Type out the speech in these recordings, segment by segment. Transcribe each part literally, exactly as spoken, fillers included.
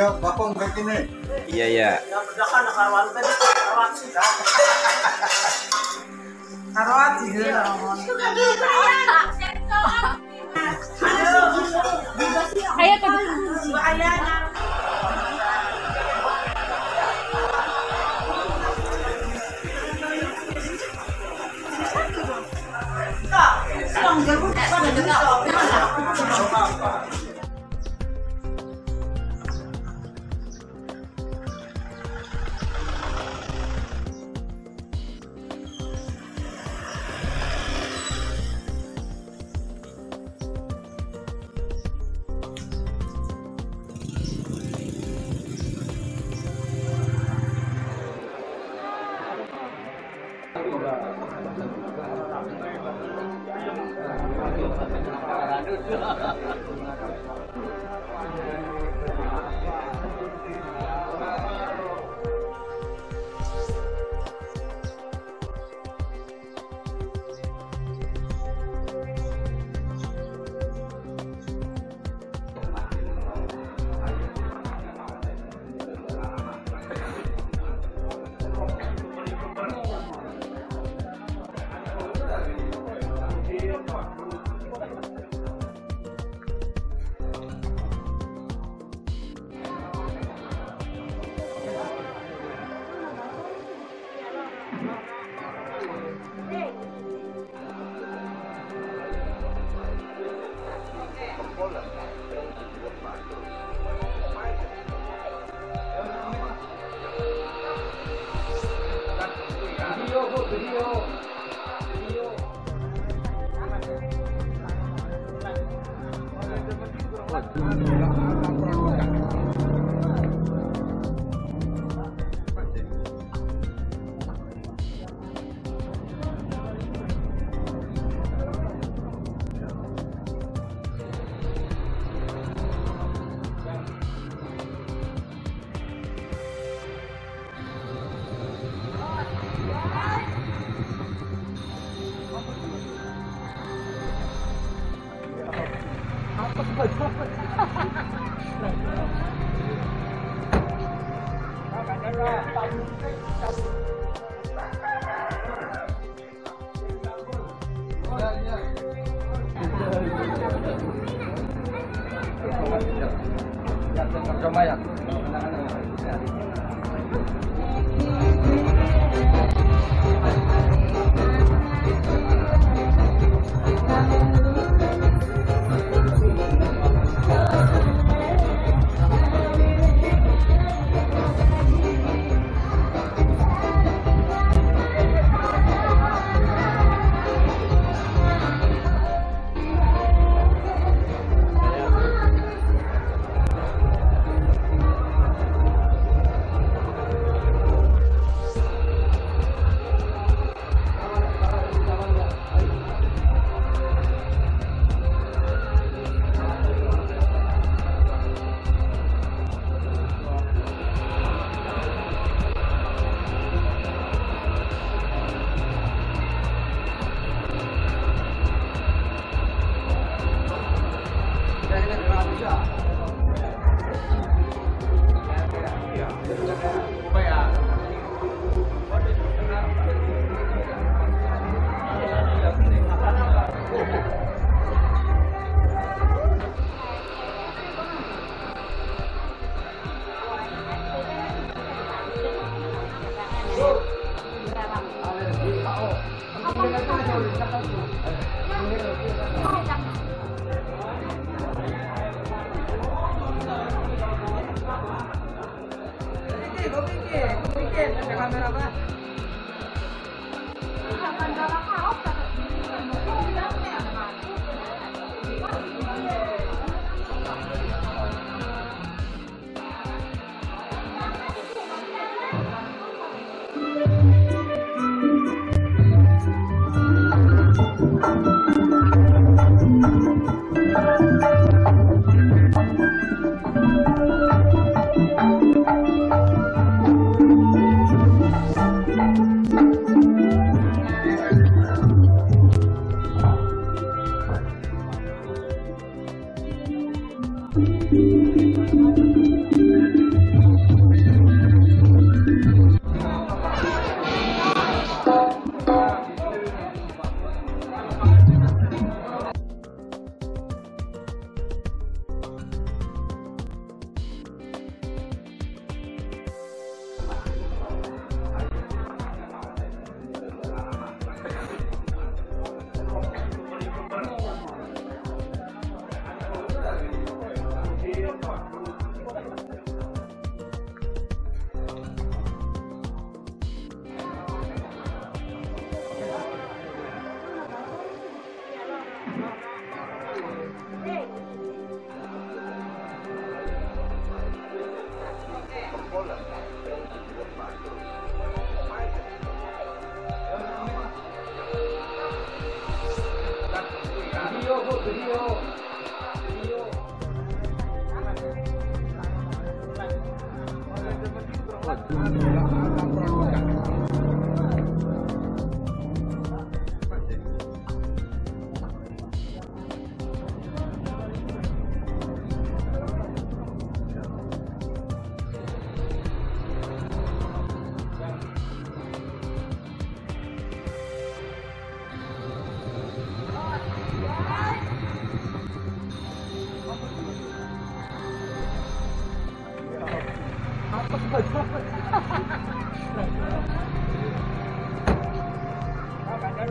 Bapak bapak break ini. Iya ya. Ayo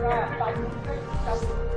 Terjemahan. Terima kasih.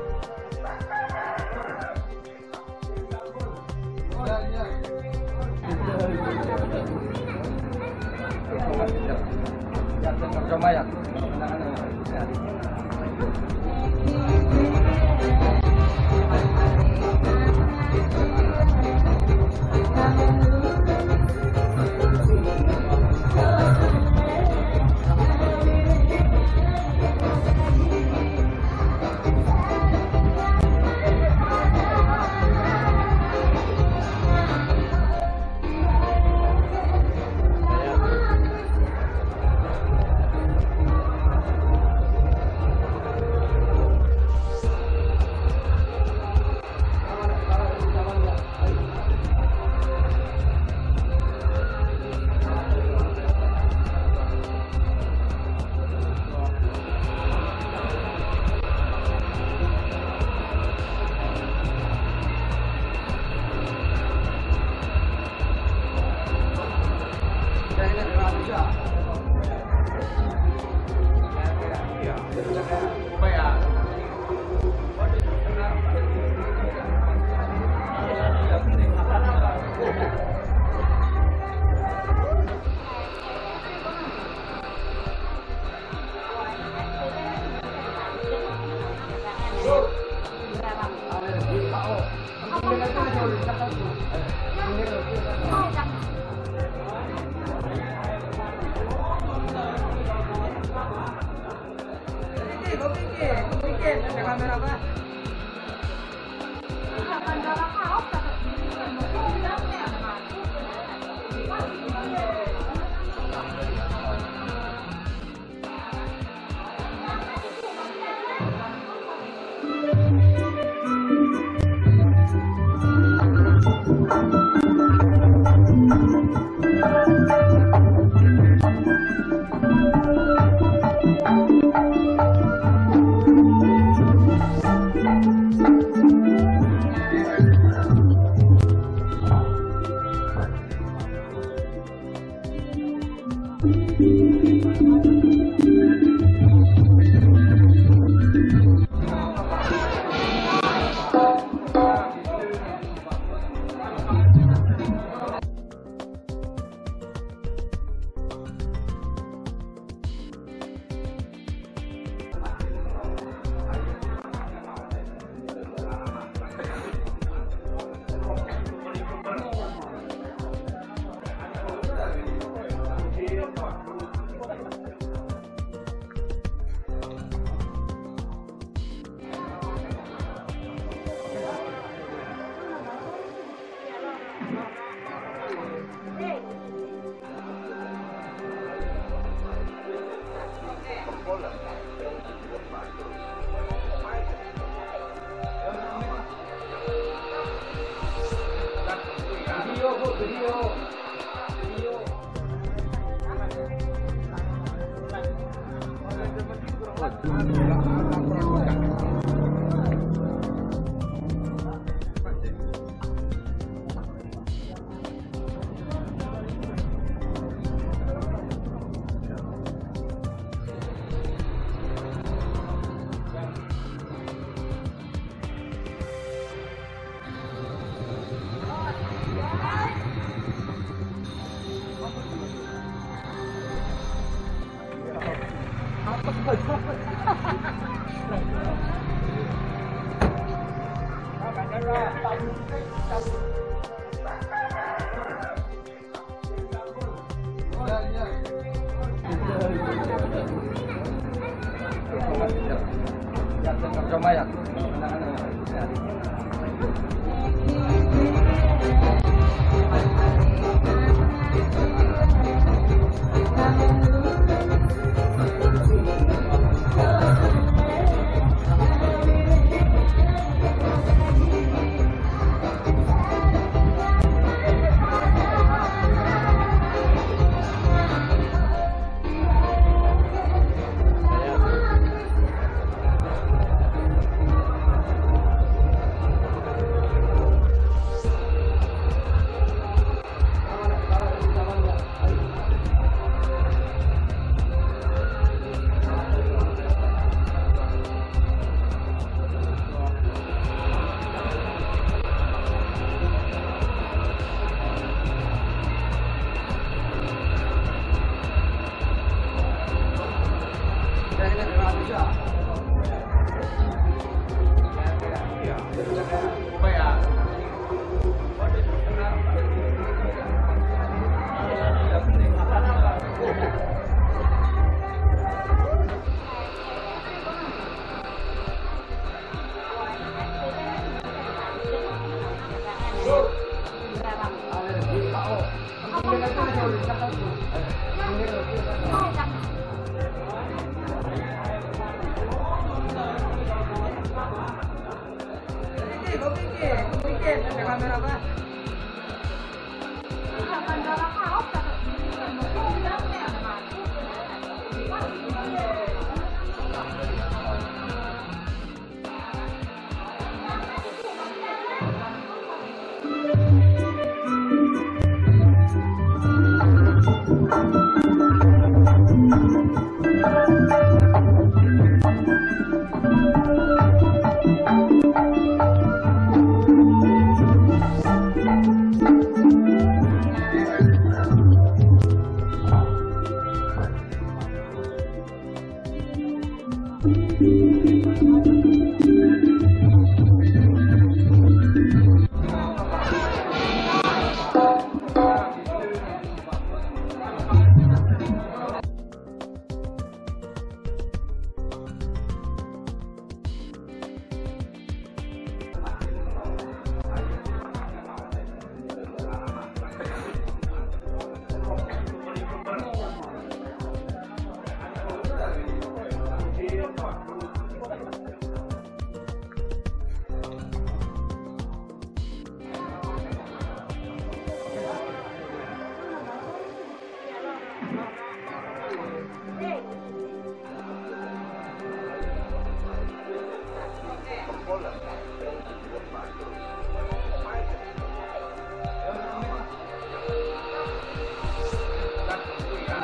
Thank you.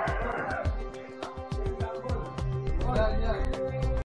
Apa